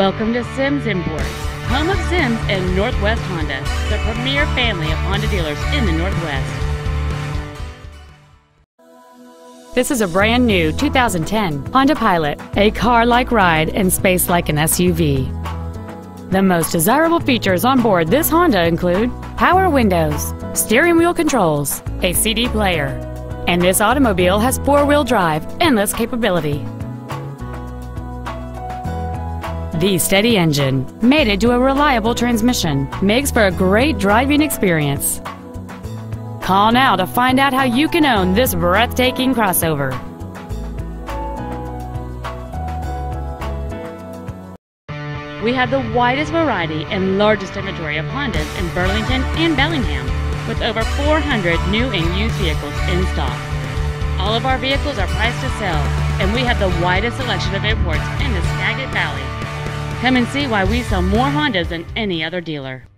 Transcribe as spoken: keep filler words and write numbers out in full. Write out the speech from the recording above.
Welcome to Sims Imports, home of Sims and Northwest Honda, the premier family of Honda dealers in the Northwest. This is a brand new two thousand ten Honda Pilot, a car-like ride and space like an S U V. The most desirable features on board this Honda include power windows, steering wheel controls, a C D player, and this automobile has four-wheel drive, endless capability. The steady engine, mated to a reliable transmission, makes for a great driving experience. Call now to find out how you can own this breathtaking crossover. We have the widest variety and largest inventory of Hondas in Burlington and Bellingham, with over four hundred new and used vehicles in stock. All of our vehicles are priced to sell, and we have the widest selection of imports in the Skagit Valley. Come and see why we sell more Hondas than any other dealer.